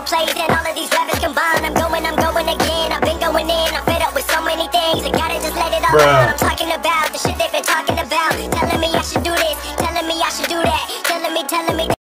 all played and all of these rappers combined. I'm going again. I've been going in. I'm fed up with so many things. I gotta just let it all out. I'm talking about